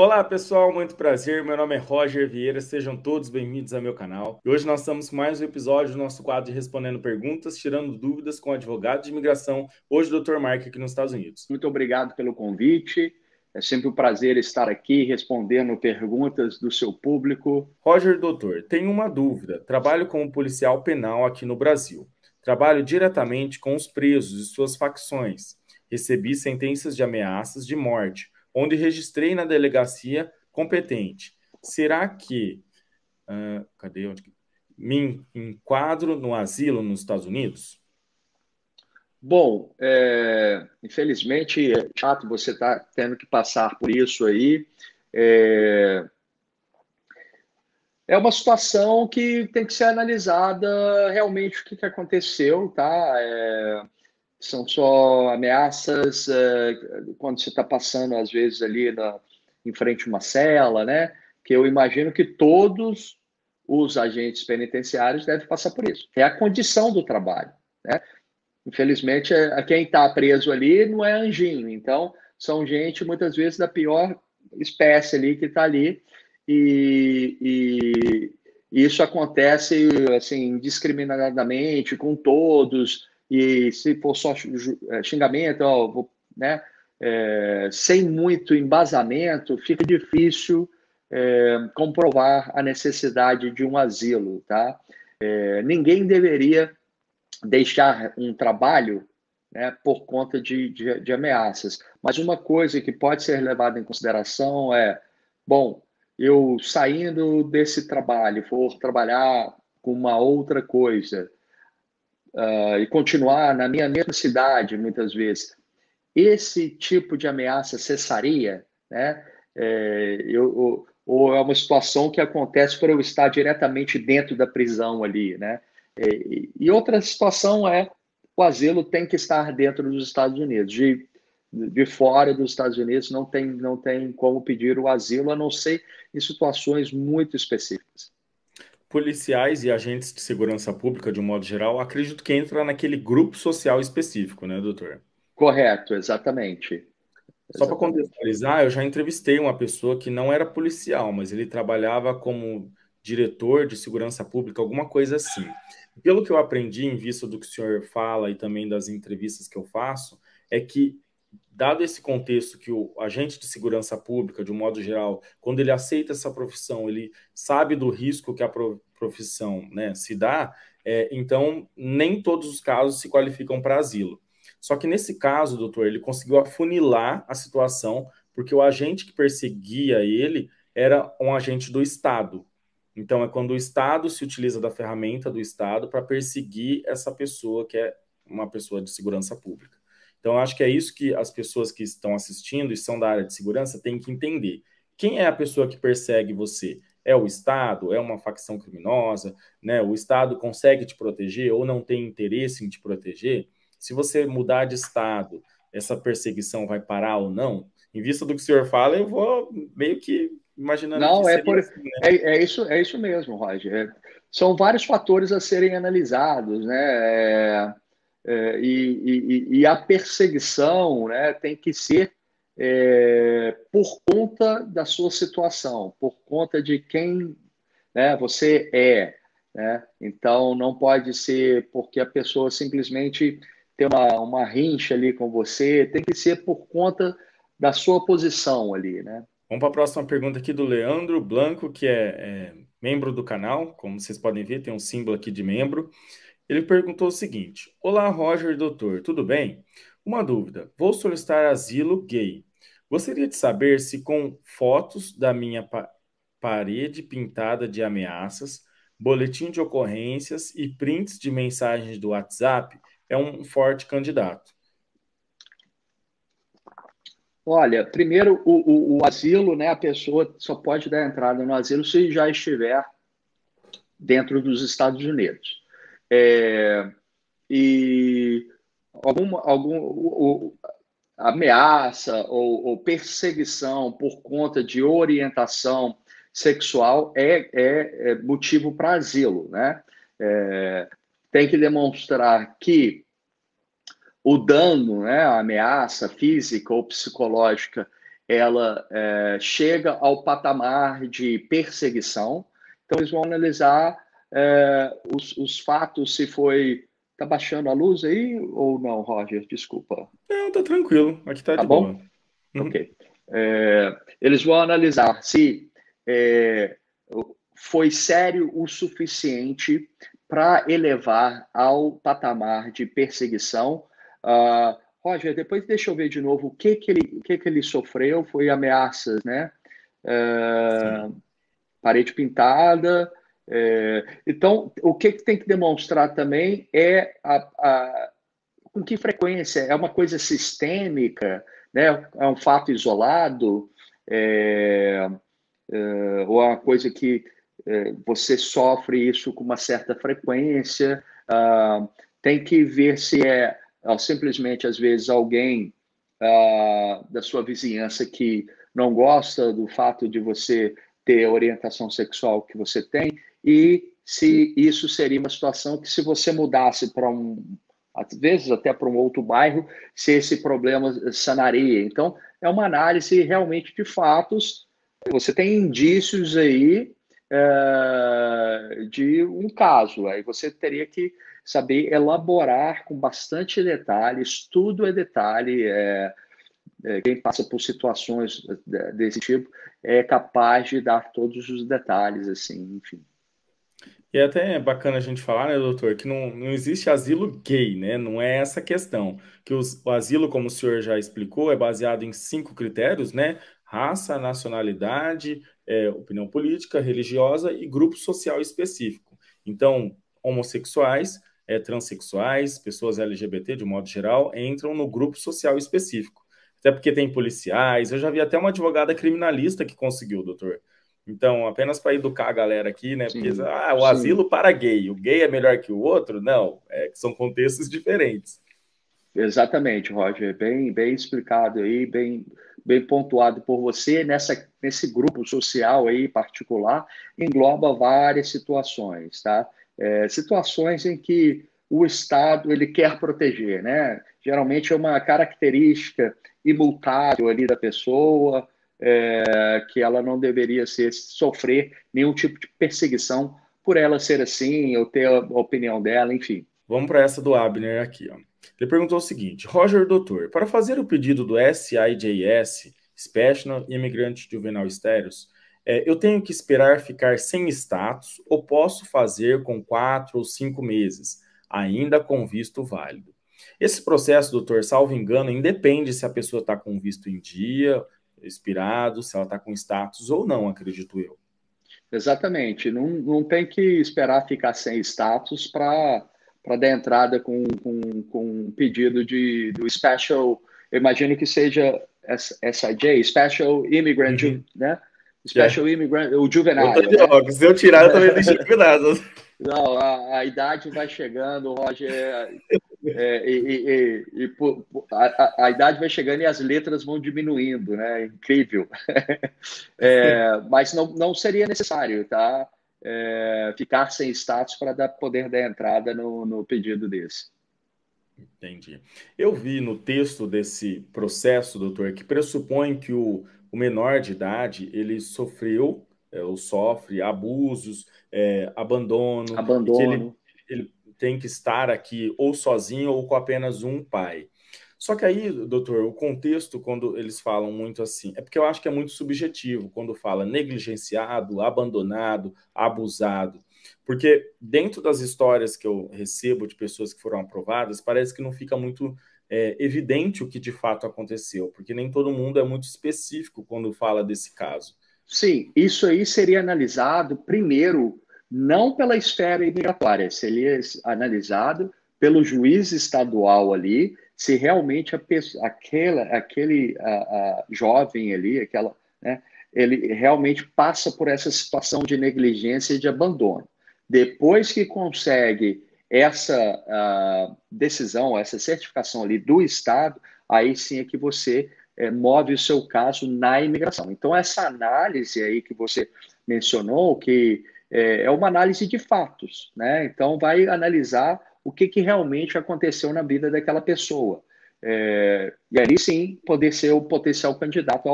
Olá pessoal, muito prazer, meu nome é Roger Vieira, sejam todos bem-vindos ao meu canal. E hoje nós estamos com mais um episódio do nosso quadro de Respondendo Perguntas, tirando dúvidas com o advogado de imigração, hoje o Dr. Marco aqui nos Estados Unidos. Muito obrigado pelo convite, é sempre um prazer estar aqui respondendo perguntas do seu público. Roger, doutor, tenho uma dúvida, trabalho como policial penal aqui no Brasil, trabalho diretamente com os presos e suas facções, recebi sentenças de ameaças de morte, onde registrei na delegacia competente. Será que me enquadro no asilo nos Estados Unidos? Bom, infelizmente é chato você estar tendo que passar por isso aí. É uma situação que tem que ser analisada realmente o que aconteceu, tá? São só ameaças quando você está passando, às vezes, ali em frente a uma cela, né? Que eu imagino que todos os agentes penitenciários devem passar por isso. É a condição do trabalho, né? Infelizmente, quem está preso ali não é anjinho. Então, são gente, muitas vezes, da pior espécie ali que está ali. E isso acontece, assim, indiscriminadamente com todos. E se for só xingamento, né, sem muito embasamento, fica difícil comprovar a necessidade de um asilo, tá? Ninguém deveria deixar um trabalho, né, por conta de ameaças. Mas uma coisa que pode ser levada em consideração é, bom, eu saindo desse trabalho, for trabalhar com uma outra coisa, e continuar na minha mesma cidade, muitas vezes, esse tipo de ameaça cessaria, né? Ou é uma situação que acontece por eu estar diretamente dentro da prisão ali, né? E outra situação é o asilo tem que estar dentro dos Estados Unidos. De fora dos Estados Unidos não tem como pedir o asilo, a não ser em situações muito específicas. Policiais e agentes de segurança pública, de um modo geral, acredito que entra naquele grupo social específico, né, doutor? Correto, exatamente. Só para contextualizar, eu já entrevistei uma pessoa que não era policial, mas ele trabalhava como diretor de segurança pública, alguma coisa assim. Pelo que eu aprendi, em vista do que o senhor fala e também das entrevistas que eu faço, é que, dado esse contexto que o agente de segurança pública, de um modo geral, quando ele aceita essa profissão, ele sabe do risco que a profissão, né, se dá, então nem todos os casos se qualificam para asilo. Só que nesse caso, doutor, ele conseguiu afunilar a situação, porque o agente que perseguia ele era um agente do Estado. Então é quando o Estado se utiliza da ferramenta do Estado para perseguir essa pessoa que é uma pessoa de segurança pública. Então, acho que é isso que as pessoas que estão assistindo e são da área de segurança têm que entender. Quem é a pessoa que persegue você? É o Estado? É uma facção criminosa? Né? O Estado consegue te proteger ou não tem interesse em te proteger? Se você mudar de Estado, essa perseguição vai parar ou não? Em vista do que o senhor fala, eu vou meio que imaginando... Não, que assim, né? É isso mesmo, Roger. São vários fatores a serem analisados, né? E a perseguição, né, tem que ser por conta da sua situação, por conta de quem, né, você é, né? Então não pode ser porque a pessoa simplesmente tem uma rincha ali com você, tem que ser por conta da sua posição ali, né? Vamos para a próxima pergunta aqui do Leandro Blanco, que é membro do canal, como vocês podem ver, tem um símbolo aqui de membro. Ele perguntou o seguinte: olá, Roger, doutor, tudo bem? Uma dúvida, vou solicitar asilo gay. Gostaria de saber se com fotos da minha parede pintada de ameaças, boletim de ocorrências e prints de mensagens do WhatsApp é um forte candidato. Olha, primeiro, o asilo, né? A pessoa só pode dar entrada no asilo se já estiver dentro dos Estados Unidos. E alguma ameaça ou perseguição por conta de orientação sexual é motivo para asilo, né? Tem que demonstrar que o dano, né, a ameaça física ou psicológica ela chega ao patamar de perseguição. Então, eles vão analisar os fatos, se foi... Tá baixando a luz aí ou não, Roger? Desculpa. Não, tá tranquilo. Aqui tá de boa. Tá bom? Ok. Eles vão analisar se foi sério o suficiente para elevar ao patamar de perseguição. Roger, depois deixa eu ver de novo o que ele sofreu. Foi ameaças, né? Parede pintada. Então, o que tem que demonstrar também é com que frequência. É uma coisa sistêmica, né? É um fato isolado, ou é uma coisa que você sofre isso com uma certa frequência. Tem que ver se é simplesmente, às vezes, alguém da sua vizinhança que não gosta do fato de você ter a orientação sexual que você tem, e se isso seria uma situação que, se você mudasse para às vezes até para um outro bairro, se esse problema sanaria. Então, é uma análise realmente de fatos. Você tem indícios aí de um caso. Aí você teria que saber elaborar com bastante detalhe, estudo é detalhe, quem passa por situações desse tipo é capaz de dar todos os detalhes, assim, enfim. E até é bacana a gente falar, né, doutor, que não existe asilo gay, né? Não é essa a questão. Que o asilo, como o senhor já explicou, é baseado em 5 critérios, né? Raça, nacionalidade, opinião política, religiosa e grupo social específico. Então, homossexuais, transexuais, pessoas LGBT, de modo geral, entram no grupo social específico. Até porque tem policiais, eu já vi até uma advogada criminalista que conseguiu, doutor. Então, apenas para educar a galera aqui, né? Sim, porque, o asilo para gay. O gay é melhor que o outro? Não, são contextos diferentes. Exatamente, Roger. Bem explicado aí, bem pontuado por você. Nesse grupo social aí particular, engloba várias situações, tá? Situações em que o Estado ele quer proteger, né? Geralmente é uma característica imultável ali da pessoa, que ela não deveria sofrer nenhum tipo de perseguição por ela ser assim, ou ter a opinião dela, enfim. Vamos para essa do Abner aqui, ó. Ele perguntou o seguinte: Roger, doutor, para fazer o pedido do SIJS, Special Immigrant Juvenile Status, eu tenho que esperar ficar sem status ou posso fazer com 4 ou 5 meses, ainda com visto válido? Esse processo, doutor, salvo engano, independe se a pessoa está com visto em dia, expirado, se ela está com status ou não, acredito eu. Exatamente. Não tem que esperar ficar sem status para dar entrada com um pedido do Special, eu imagino que seja SIJ, Special Immigrant, né? Special Immigrant, o juvenal. Né? Se eu tirar, eu também deixo juvenal. Não, a idade vai chegando, Roger, a idade vai chegando e as letras vão diminuindo, né? Incrível. Mas não seria necessário, tá? Ficar sem status para poder dar entrada no pedido desse. Entendi. Eu vi no texto desse processo, doutor, que pressupõe que o menor de idade ele sofreu ou sofre abusos, abandono. Que ele tem que estar aqui ou sozinho ou com apenas um pai. Só que aí, doutor, o contexto, quando eles falam muito assim, é porque eu acho que é muito subjetivo quando fala negligenciado, abandonado, abusado. Porque dentro das histórias que eu recebo de pessoas que foram aprovadas, parece que não fica muito evidente o que de fato aconteceu, porque nem todo mundo é muito específico quando fala desse caso. Sim, isso aí seria analisado primeiro, não pela esfera imigratória, seria analisado pelo juiz estadual ali, se realmente aquele jovem ali, né, ele realmente passa por essa situação de negligência e de abandono. Depois que consegue essa decisão, essa certificação ali do Estado, aí sim é que você move o seu caso na imigração. Então, essa análise aí que você mencionou, que é uma análise de fatos, né? Então, vai analisar o que realmente aconteceu na vida daquela pessoa. E aí sim poder ser o potencial candidato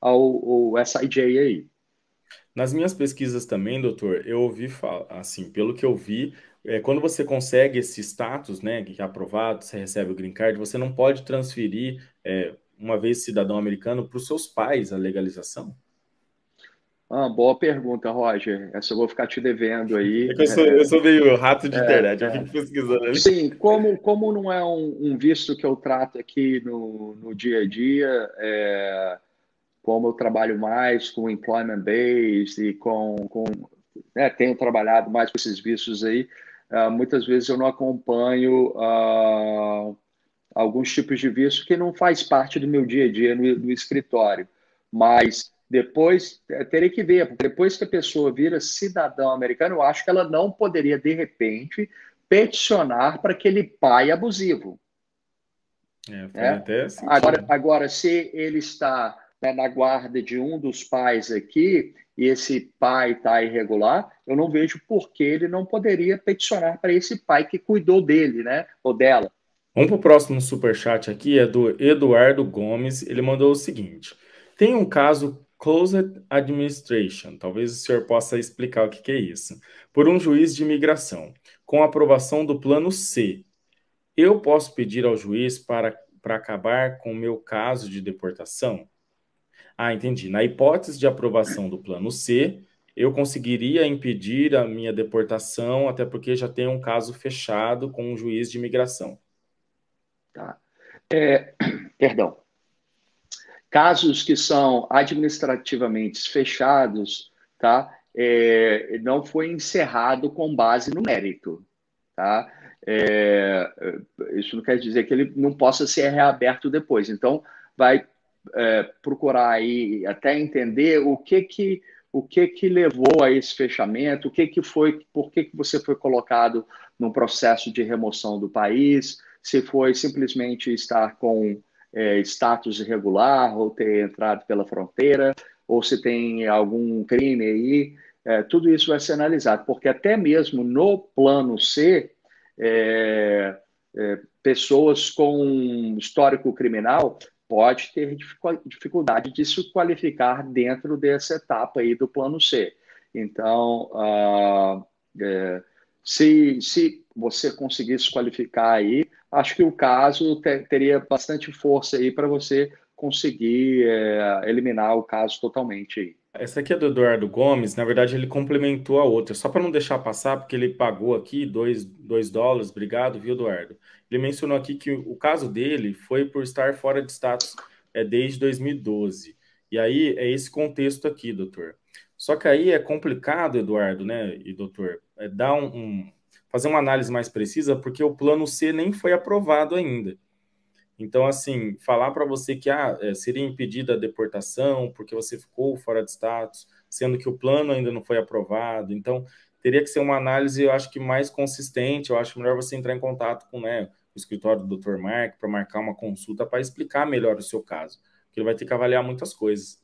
ao SIJ aí. Nas minhas pesquisas também, doutor, eu ouvi falar, assim, pelo que eu vi, quando você consegue esse status, né, que é aprovado, você recebe o green card, você não pode transferir, uma vez cidadão americano, para os seus pais a legalização? Ah, boa pergunta, Roger. Essa eu vou ficar te devendo aí. É que eu sou meio rato de internet, eu fico pesquisando ali. Sim, como não é um visto que eu trato aqui no dia a dia, como eu trabalho mais com employment based e tenho trabalhado mais com esses vistos aí, muitas vezes eu não acompanho alguns tipos de visto que não faz parte do meu dia a dia no escritório, mas depois terei que ver, porque depois que a pessoa vira cidadão americano, eu acho que ela não poderia, de repente, peticionar para aquele pai abusivo. Até agora, se ele está, né, na guarda de um dos pais aqui, e esse pai está irregular, eu não vejo por que ele não poderia peticionar para esse pai que cuidou dele, né, ou dela. Vamos para o próximo superchat aqui, é do Eduardo Gomes. Ele mandou o seguinte: tem um caso Closed Administration, talvez o senhor possa explicar o que é isso, por um juiz de imigração, com aprovação do plano C. Eu posso pedir ao juiz para acabar com o meu caso de deportação? Ah, entendi. Na hipótese de aprovação do plano C, eu conseguiria impedir a minha deportação, até porque já tem um caso fechado com um juiz de imigração. Tá. Perdão. Casos que são administrativamente fechados, tá? Não foi encerrado com base no mérito, tá? Isso não quer dizer que ele não possa ser reaberto depois. Então, vai procurar aí até entender o que levou a esse fechamento, por que você foi colocado num processo de remoção do país, se foi simplesmente estar com status irregular, ou ter entrado pela fronteira, ou se tem algum crime aí, tudo isso vai ser analisado, porque até mesmo no plano C, pessoas com histórico criminal pode ter dificuldade de se qualificar dentro dessa etapa aí do plano C. Então, se você conseguir se qualificar aí, acho que o caso teria bastante força aí para você conseguir eliminar o caso totalmente. Essa aqui é do Eduardo Gomes. Na verdade, ele complementou a outra, só para não deixar passar, porque ele pagou aqui $2. Obrigado, viu, Eduardo? Ele mencionou aqui que o caso dele foi por estar fora de status desde 2012. E aí é esse contexto aqui, doutor. Só que aí é complicado, Eduardo, né, e doutor, dar fazer uma análise mais precisa, porque o plano C nem foi aprovado ainda. Então, assim, falar para você que seria impedida a deportação porque você ficou fora de status, sendo que o plano ainda não foi aprovado. Então, teria que ser uma análise, eu acho que mais consistente. Eu acho melhor você entrar em contato com, né, o escritório do Dr. Marco para marcar uma consulta para explicar melhor o seu caso, porque ele vai ter que avaliar muitas coisas.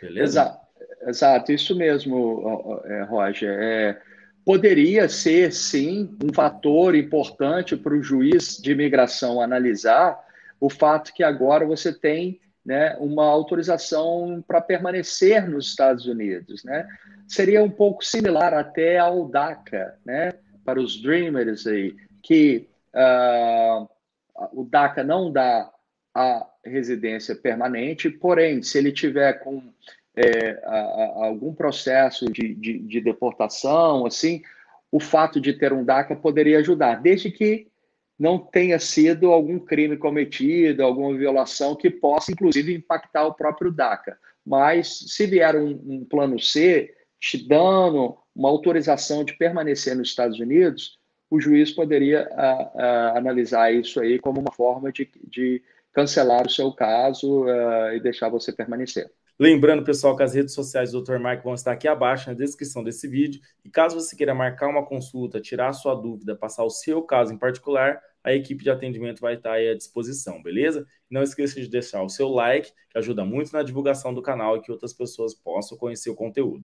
Beleza? Exato, isso mesmo, Roger. Poderia ser, sim, um fator importante para o juiz de imigração analisar o fato que agora você tem, né, uma autorização para permanecer nos Estados Unidos, né? Seria um pouco similar até ao DACA, né, para os Dreamers aí, que o DACA não dá a residência permanente, porém, se ele tiver com algum processo de deportação, assim, o fato de ter um DACA poderia ajudar, desde que não tenha sido algum crime cometido, alguma violação que possa, inclusive, impactar o próprio DACA. Mas se vier um plano C, te dando uma autorização de permanecer nos Estados Unidos, o juiz poderia analisar isso aí como uma forma de cancelar o seu caso e deixar você permanecer. Lembrando, pessoal, que as redes sociais do Dr. Marco vão estar aqui abaixo na descrição desse vídeo. E caso você queira marcar uma consulta, tirar a sua dúvida, passar o seu caso em particular, a equipe de atendimento vai estar aí à disposição, beleza? Não esqueça de deixar o seu like, que ajuda muito na divulgação do canal e que outras pessoas possam conhecer o conteúdo.